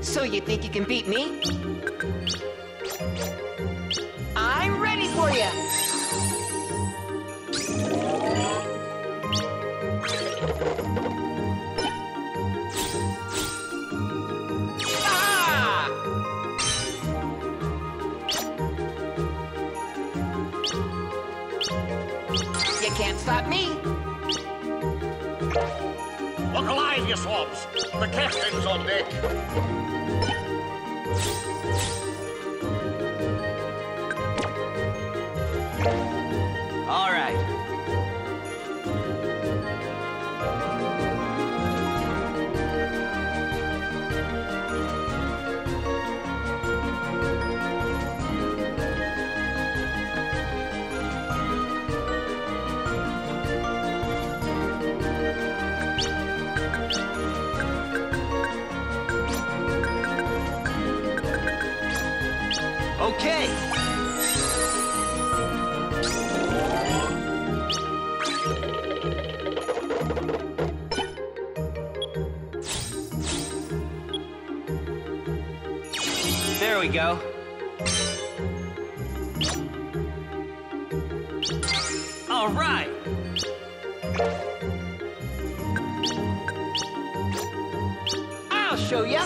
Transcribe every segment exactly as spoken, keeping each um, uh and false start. So you think you can beat me? I'm ready for you! Ah! You can't stop me! Look alive, you swabs! The captain's on deck! All right. Okay. There we go. All right. I'll show ya.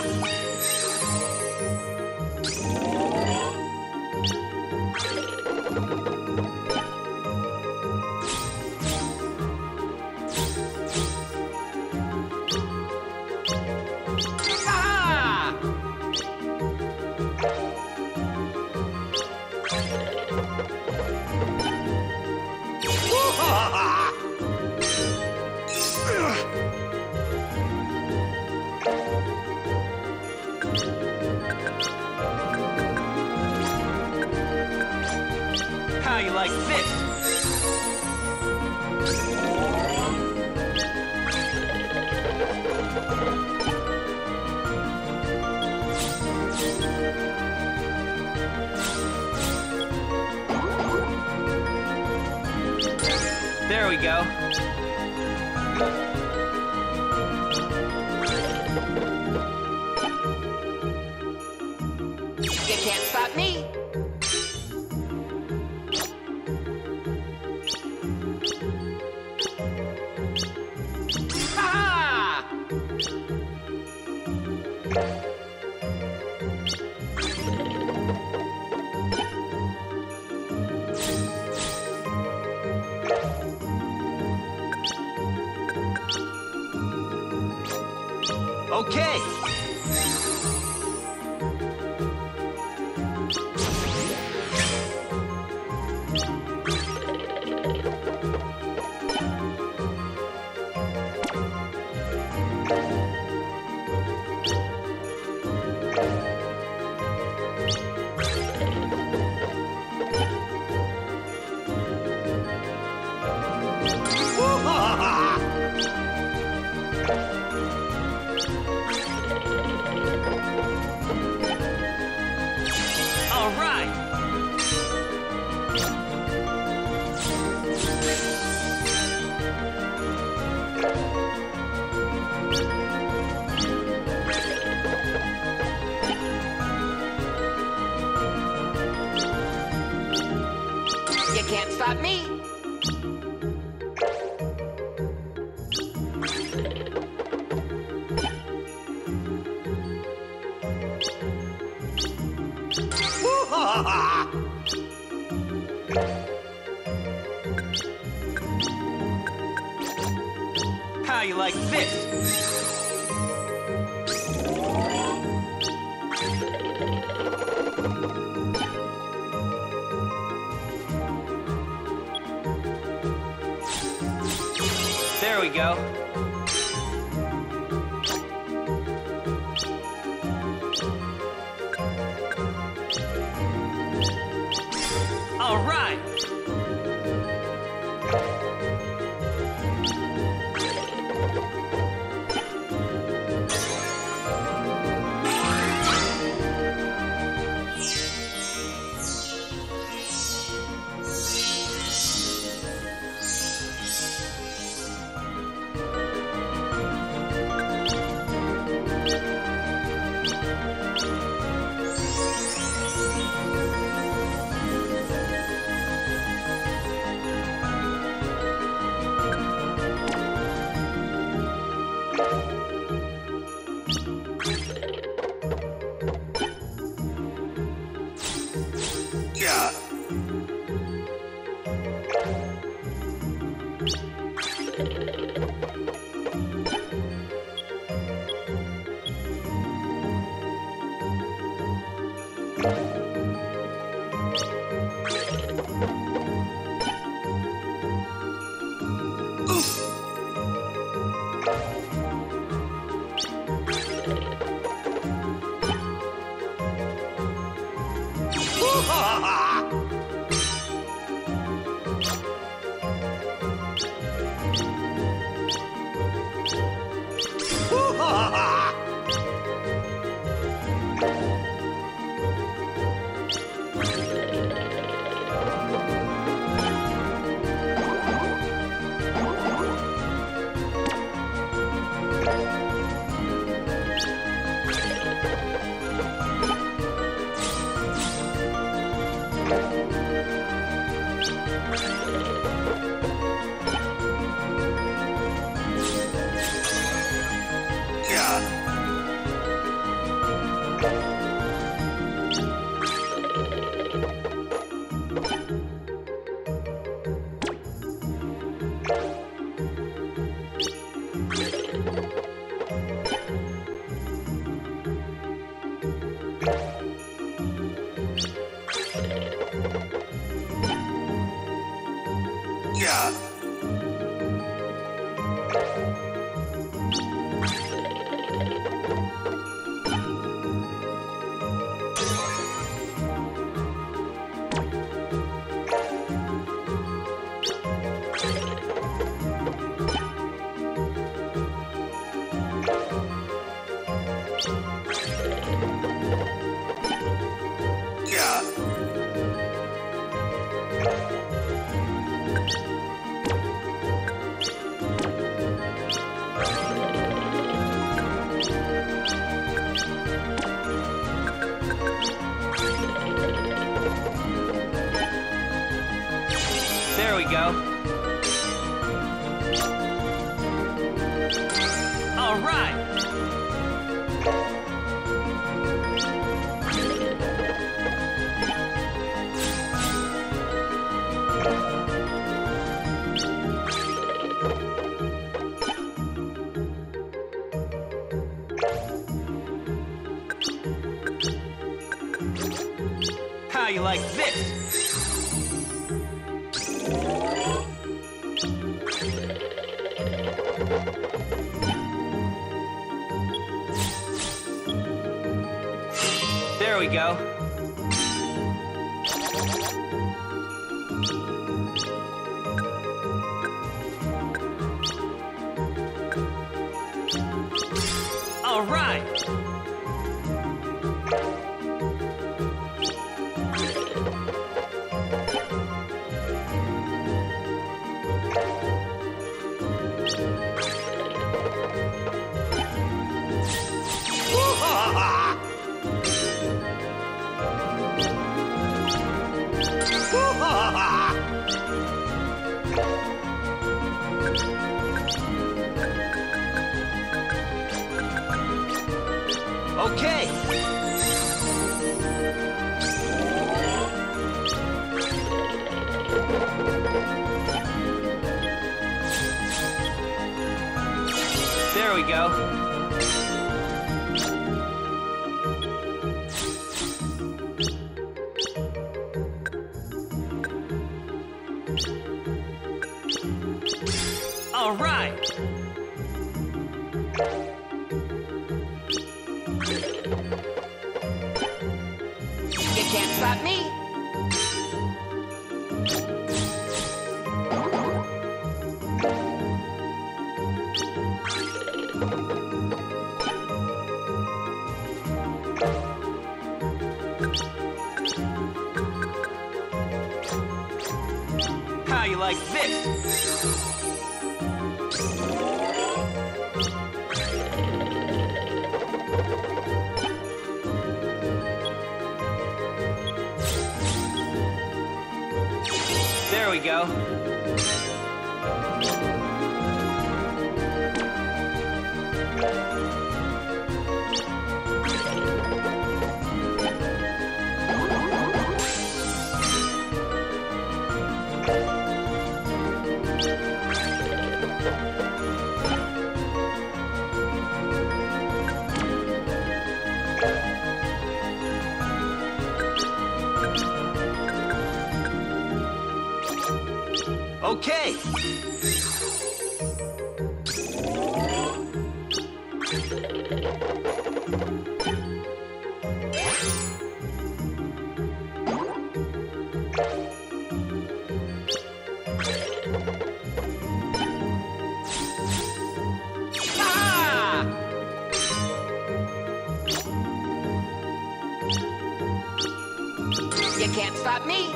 How you like this? There we go. You can't stop me! Ha-ha! Okay! Can't stop me! How you like this? There we go. All right. Okay. You can't stop me.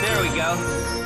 There we go.